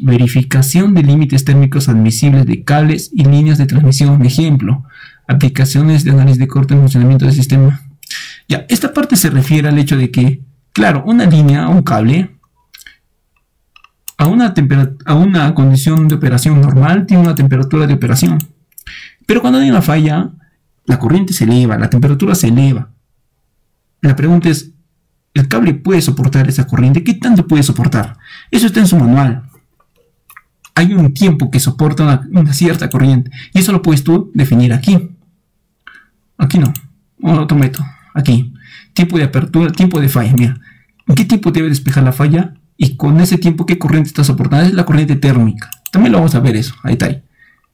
verificación de límites térmicos admisibles de cables y líneas de transmisión, un ejemplo, aplicaciones de análisis de corte en funcionamiento del sistema. Ya, esta parte se refiere al hecho de que, claro, una línea, un cable, a una condición de operación normal tiene una temperatura de operación. Pero cuando hay una falla, la corriente se eleva, la temperatura se eleva. La pregunta es, ¿el cable puede soportar esa corriente? ¿Qué tanto puede soportar? Eso está en su manual. Hay un tiempo que soporta una cierta corriente. Y eso lo puedes tú definir aquí. Aquí no. Otro método. Aquí. Tiempo de apertura, tiempo de falla. Mira, ¿en qué tiempo debe despejar la falla? Y con ese tiempo, ¿qué corriente está soportando? Es la corriente térmica. También lo vamos a ver eso. Ahí está. Ahí.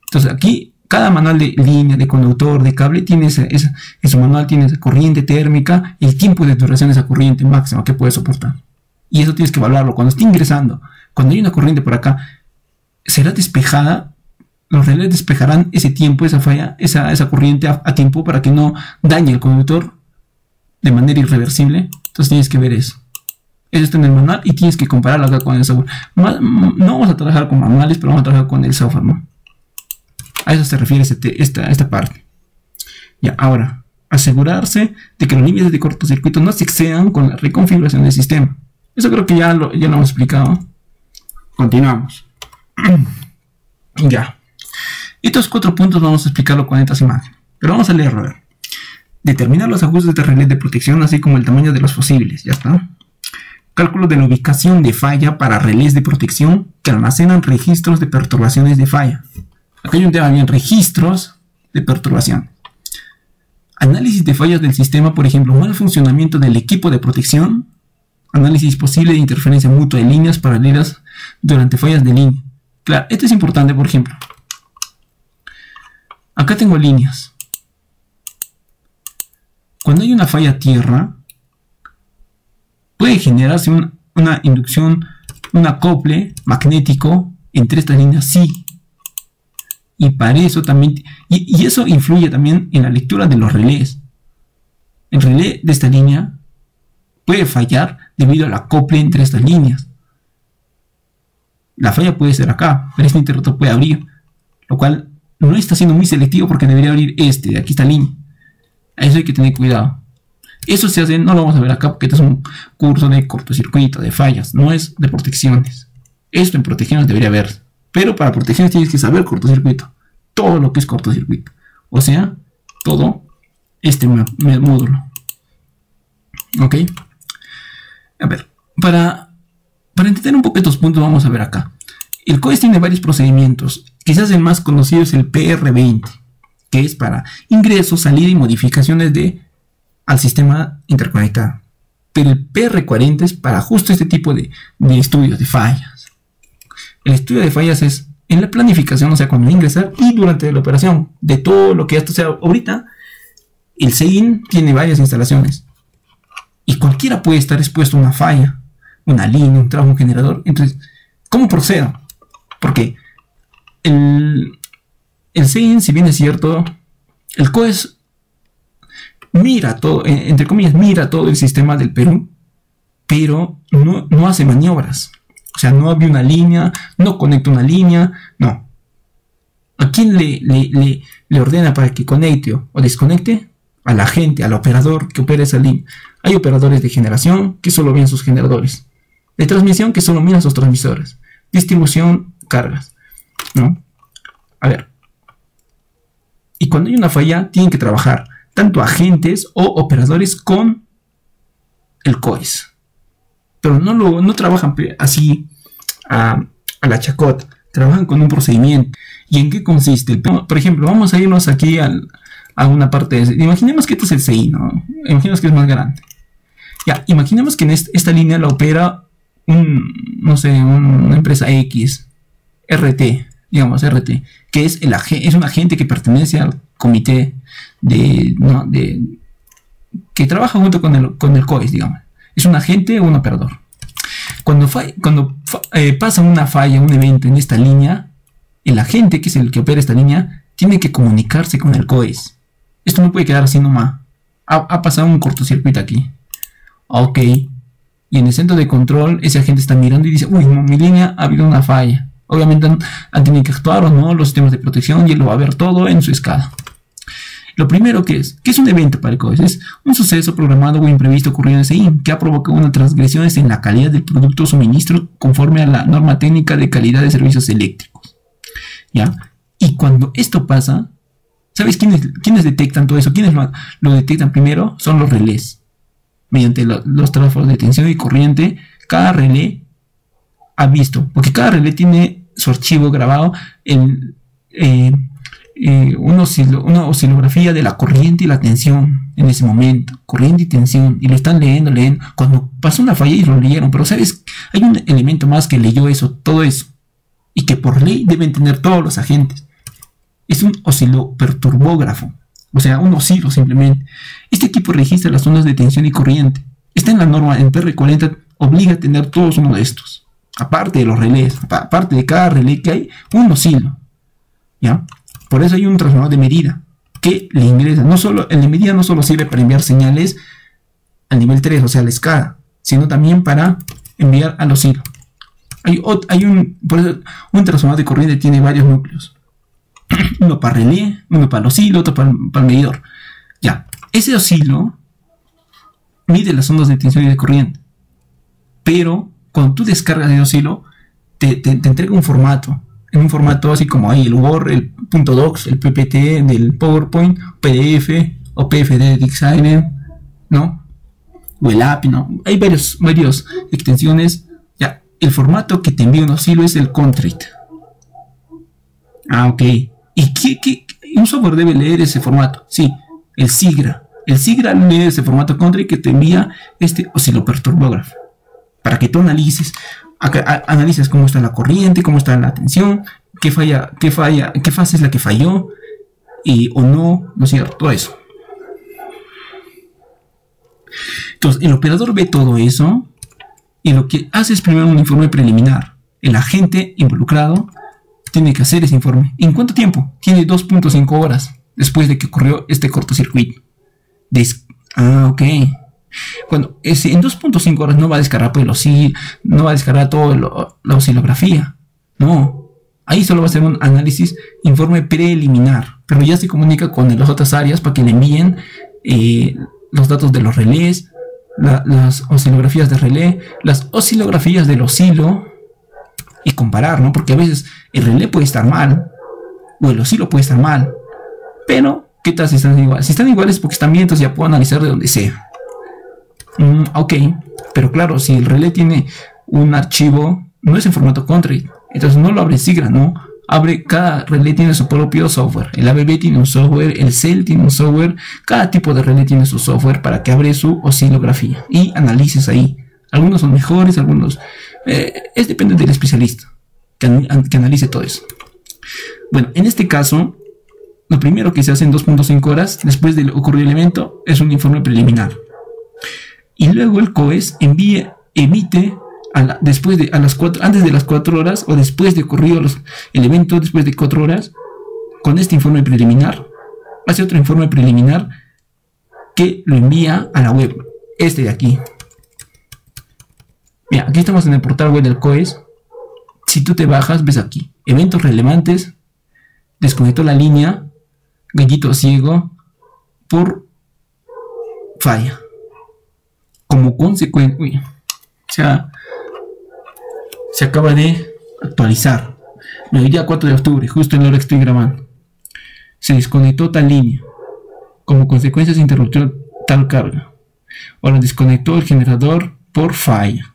Entonces aquí, cada manual de línea, de conductor, de cable, tiene en su manual tiene esa corriente térmica, el tiempo de duración de esa corriente máxima que puede soportar. Y eso tienes que evaluarlo. Cuando esté ingresando, cuando hay una corriente por acá, será despejada, los relés despejarán ese tiempo, esa falla, esa corriente a tiempo para que no dañe el conductor de manera irreversible. Entonces tienes que ver eso. Eso está en el manual y tienes que compararlo acá con el software. No vamos a trabajar con manuales, pero vamos a trabajar con el software, ¿no? A eso se refiere esta parte. Ya, ahora, asegurarse de que los límites de cortocircuito no se excedan con la reconfiguración del sistema. Eso creo que ya lo hemos explicado. Continuamos. Ya. Estos 4 puntos vamos a explicarlo con estas imágenes. Pero vamos a leerlo. A ver. Determinar los ajustes de relé de protección, así como el tamaño de los fusibles. Ya está. Cálculo de la ubicación de falla para relés de protección que almacenan registros de perturbaciones de falla. Aquí hay un tema bien, registros de perturbación. Análisis de fallas del sistema, por ejemplo, mal funcionamiento del equipo de protección. Análisis posible de interferencia mutua de líneas paralelas durante fallas de línea. Claro, esto es importante, por ejemplo. Acá tengo líneas. Cuando hay una falla tierra, puede generarse una inducción, un acople magnético entre estas líneas, sí. Y para eso también, y eso influye también en la lectura de los relés. El relé de esta línea puede fallar debido al acople entre estas líneas. La falla puede ser acá, pero este interruptor puede abrir, lo cual no está siendo muy selectivo porque debería abrir este de aquí, esta línea. A eso hay que tener cuidado. Eso se hace, no lo vamos a ver acá porque este es un curso de cortocircuito, de fallas, no es de protecciones. Esto en protecciones debería haber. Pero para protecciones tienes que saber cortocircuito. Todo lo que es cortocircuito. O sea, todo este módulo. ¿Ok? A ver, para entender un poco estos puntos vamos a ver acá. El COES tiene varios procedimientos. Quizás el más conocido es el PR20. Que es para ingresos, salida y modificaciones al sistema interconectado. Pero el PR40 es para justo este tipo de estudios de fallas. El estudio de fallas es en la planificación, o sea, cuando ingresar y durante la operación de todo lo que esto sea ahorita. El SEIN tiene varias instalaciones y cualquiera puede estar expuesto a una falla, una línea, un tramo, un generador. Entonces, ¿cómo procedo? Porque el SEIN, si bien es cierto, el COES mira todo, entre comillas, mira todo el sistema del Perú, pero no hace maniobras. O sea, no abre una línea, no conecta una línea, no. ¿A quién le ordena para que conecte o desconecte? A la gente, al operador que opera esa línea. Hay operadores de generación que solo ven sus generadores. De transmisión que solo miran sus transmisores. Distribución, cargas, ¿no? A ver. Y cuando hay una falla, tienen que trabajar tanto agentes o operadores con el COIS. Pero no trabajan así a la chacota, trabajan con un procedimiento. ¿Y en qué consiste? Por ejemplo, vamos a irnos aquí a una parte de... Imaginemos que esto es el CI, ¿no? Imaginemos que es más grande. Ya, imaginemos que en esta línea la opera una empresa X, RT, digamos RT, que es un agente que pertenece al comité que trabaja junto con el COIS, digamos. Es un agente o un operador. Cuando pasa una falla, un evento en esta línea, el agente, que es el que opera esta línea, tiene que comunicarse con el COES. Esto no puede quedar así nomás. Ha pasado un cortocircuito aquí. Ok. Y en el centro de control, ese agente está mirando y dice, uy, no, mi línea ha habido una falla. Obviamente han tenido que actuar o no los sistemas de protección y él lo va a ver todo en su escala. Lo primero que es un evento para el COES, es un suceso programado o imprevisto ocurrido en SEIN que ha provocado una transgresión en la calidad del producto o suministro conforme a la norma técnica de calidad de servicios eléctricos. ¿Ya? Y cuando esto pasa, ¿sabes quiénes detectan todo eso? ¿Quiénes lo detectan primero? Son los relés. Mediante los tráforos de tensión y corriente, cada relé ha visto, porque cada relé tiene su archivo grabado en una oscilografía de la corriente y la tensión en ese momento, corriente y tensión, y lo están leyendo, cuando pasó una falla y lo leyeron, pero sabes, hay un elemento más que leyó eso, todo eso, y que por ley deben tener todos los agentes, es un osciloperturbógrafo, o sea, un oscilo simplemente. Este equipo registra las ondas de tensión y corriente, está en la norma en PR40, obliga a tener todos uno de estos. Aparte de los relés, aparte de cada relé que hay, un oscilo, ¿ya? Por eso hay un transformador de medida que le ingresa. No solo, el de medida no solo sirve para enviar señales al nivel 3, o sea, la SCA, sino también para enviar al oscilo. Por eso un transformador de corriente tiene varios núcleos. Uno para relé, uno para el oscilo, otro para el medidor. Ya, ese oscilo mide las ondas de tensión y de corriente, pero cuando tú descargas el oscilo, te entrega un formato, en un formato así como ahí, el Word, el .docs, el PPT del PowerPoint, PDF o PFD de Dixie, ¿no? O el API, ¿no? Hay varias extensiones. Ya, el formato que te envía un oscilo es el contract. Ah, ok. ¿Y un software debe leer ese formato? Sí, el SIGRA. El SIGRA lee ese formato contract que te envía este osciloperturbógrafo, para que tú analices, analizas cómo está la corriente, cómo está la tensión, qué fase es la que falló, y o no, ¿no es cierto? Todo eso. Entonces, el operador ve todo eso, y lo que hace es primero un informe preliminar. El agente involucrado tiene que hacer ese informe. ¿En cuánto tiempo? Tiene 2.5 horas después de que ocurrió este cortocircuito. Ok. Bueno, en 2.5 horas no va a descargar no va a descargar toda la oscilografía. No, ahí solo va a hacer un análisis, informe preliminar, pero ya se comunica con las otras áreas para que le envíen los datos de los relés, las oscilografías de relé, las oscilografías del oscilo, y comparar, ¿no? Porque a veces el relé puede estar mal o el oscilo puede estar mal, pero ¿qué tal si están iguales? Si están iguales, porque están bien, entonces ya puedo analizar de donde sea. Ok, pero claro, si el relé tiene un archivo, no es en formato country, entonces no lo abre SIGRA, ¿no? Cada relé tiene su propio software, el ABB tiene un software, el CEL tiene un software, cada tipo de relé tiene su software para que abre su oscilografía y analices ahí. Algunos son mejores, algunos... es depende del especialista que analice todo eso. Bueno, en este caso, lo primero que se hace en 2.5 horas después del ocurrido evento es un informe preliminar. Y luego el COES emite antes de las 4 horas o después de ocurrido el evento, después de 4 horas, con este informe preliminar, hace otro informe preliminar que lo envía a la web. Este de aquí. Mira, aquí estamos en el portal web del COES. Si tú te bajas, ves aquí. Eventos relevantes. Desconectó la línea. Gallito ciego. Por falla. Como consecuencia, se acaba de actualizar. Me diría 4 de octubre, justo en la hora que estoy grabando. Se desconectó tal línea. Como consecuencia se interrumpió tal carga. Ahora desconectó el generador por falla.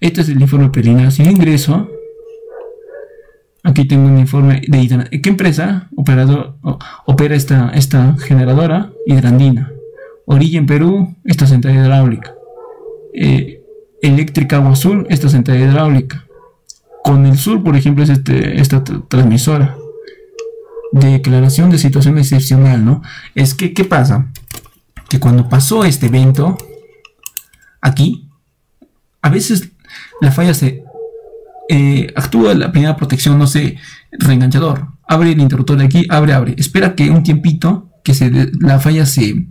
Este es el informe preliminar. Si yo ingreso, aquí tengo un informe de Hidrandina. ¿Qué empresa opera esta generadora? Hidrandina. Orilla en Perú, esta central hidráulica. Eléctrica Agua Azul, esta central hidráulica. Con el Sur, por ejemplo, es esta transmisora. Declaración de situación excepcional, ¿no? Es que, ¿qué pasa? Que cuando pasó este evento, aquí, a veces la falla actúa la primera protección, no sé, reenganchador. Abre el interruptor de aquí, abre. Espera que un tiempito que la falla se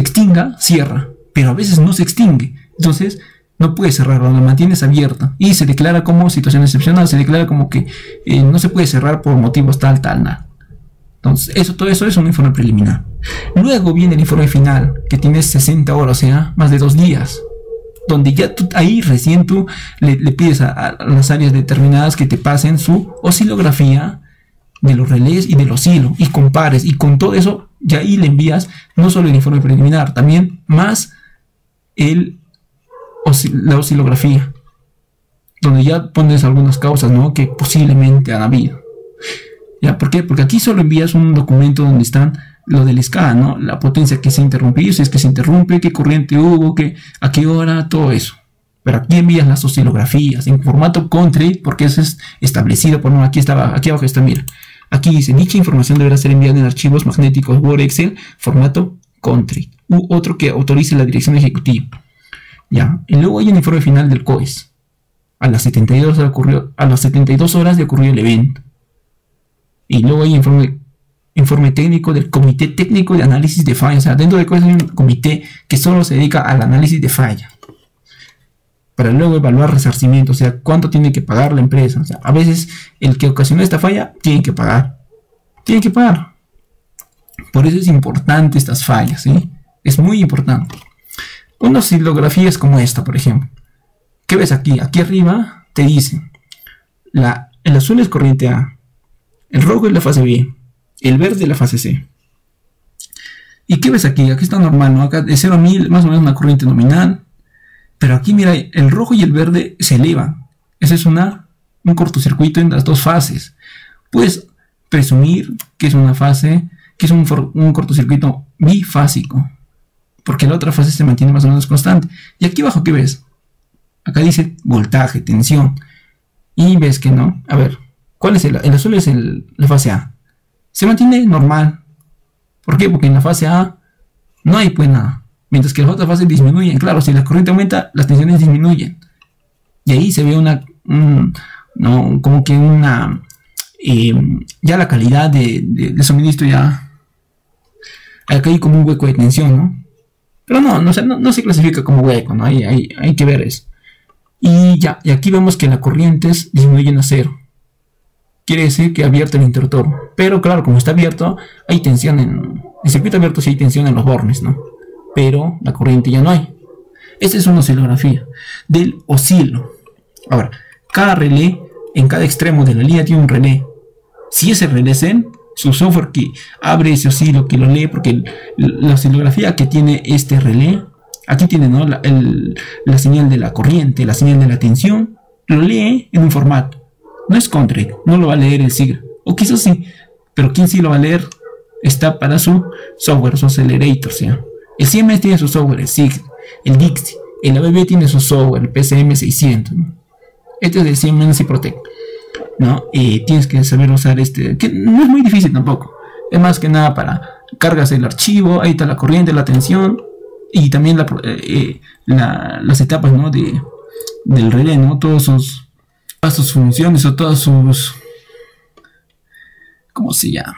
extinga, cierra, pero a veces no se extingue, entonces no puede cerrarla, la mantienes abierta y se declara como situación excepcional, se declara como que no se puede cerrar por motivos tal, tal, nada. Entonces, todo eso es un informe preliminar. Luego viene el informe final, que tiene 60 horas, o sea, más de 2 días, donde ya tú, ahí recién tú le pides a las áreas determinadas que te pasen su oscilografía de los relés y del oscilo, y compares, y con todo eso, ya ahí le envías no solo el informe preliminar, también más la oscilografía, donde ya pones algunas causas, ¿no?, que posiblemente han habido. ¿Ya? ¿Por qué? Porque aquí solo envías un documento donde están lo del SCA, ¿no?, la potencia que se interrumpió, si es que se interrumpe, qué corriente hubo, a qué hora, todo eso. Pero aquí envías las oscilografías en formato country, porque eso es establecido por aquí, estaba, aquí abajo está, mira. Aquí dice, dicha información deberá ser enviada en archivos magnéticos Word, Excel, formato country, u otro que autorice la dirección ejecutiva. Ya, y luego hay un informe final del COES. A las 72 horas ocurrió, el evento. Y luego hay informe técnico del Comité Técnico de Análisis de Falla. O sea, dentro de COES hay un comité que solo se dedica al análisis de falla, para luego evaluar resarcimiento, o sea, cuánto tiene que pagar la empresa. O sea, a veces el que ocasionó esta falla tiene que pagar. Por eso es importante estas fallas, ¿sí? Es muy importante. Unas oscilografías como esta, por ejemplo. ¿Qué ves aquí? Aquí arriba te dice, el azul es corriente A, el rojo es la fase B, el verde es la fase C. ¿Y qué ves aquí? Aquí está normal, ¿no? Acá de 0 a 1000, más o menos una corriente nominal. Pero aquí, mira, el rojo y el verde se elevan. Ese es un cortocircuito en las dos fases. Puedes presumir que es una fase, que es un cortocircuito bifásico, porque la otra fase se mantiene más o menos constante. Y aquí abajo, ¿qué ves? Acá dice voltaje, tensión. Y ves que no. A ver, ¿cuál es el azul? Es la fase A. Se mantiene normal. ¿Por qué? Porque en la fase A no hay pues nada. Mientras que las otras fases disminuyen. Claro, si la corriente aumenta, las tensiones disminuyen. Y ahí se ve ya la calidad de suministro ya. Acá hay como un hueco de tensión, ¿no? Pero no se clasifica como hueco, ¿no? Hay que ver eso. Y ya, y aquí vemos que las corrientes disminuyen a 0. Quiere decir que abierto el interruptor. Pero claro, como está abierto, hay tensión en el circuito abierto, sí hay tensión en los bornes, ¿no? Pero la corriente ya no hay. Esta es una oscilografía del oscilo. Ahora, cada relé, en cada extremo de la línea tiene un relé. Si ese relé es en su software que abre ese oscilo, que lo lee, porque la oscilografía que tiene este relé, aquí tiene, ¿no?, la señal de la corriente, la señal de la tensión, lo lee en un formato. No es country, no lo va a leer el SIGRA. O quizás sí, pero quien sí lo va a leer está para su software, su accelerator, ¿sí? El CMS tiene su software, el SIGRA, el Dixie, el ABB tiene su software, el PCM 600, ¿no? Este es el CMS y Protect, ¿no? Tienes que saber usar este, que no es muy difícil tampoco. Es más que nada para, cargas el archivo, ahí está la corriente, la tensión, y también las etapas, ¿no?, del relé, ¿no? Todas sus funciones o todas sus... ¿Cómo se llama?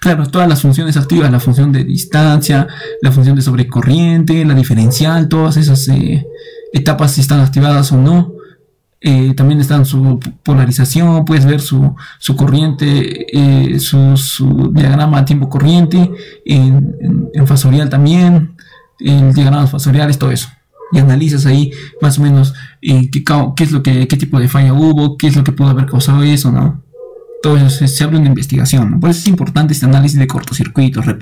Claro, todas las funciones activas, la función de distancia, la función de sobrecorriente, la diferencial, todas esas etapas, si están activadas o no. También están su polarización, puedes ver su corriente, su diagrama a tiempo corriente, en fasorial también, en diagramas fasoriales, todo eso. Y analizas ahí más o menos qué tipo de falla hubo, qué es lo que pudo haber causado eso, ¿no? Todo eso se habla de investigación, ¿no? Por eso es importante este análisis de cortocircuitos, repito.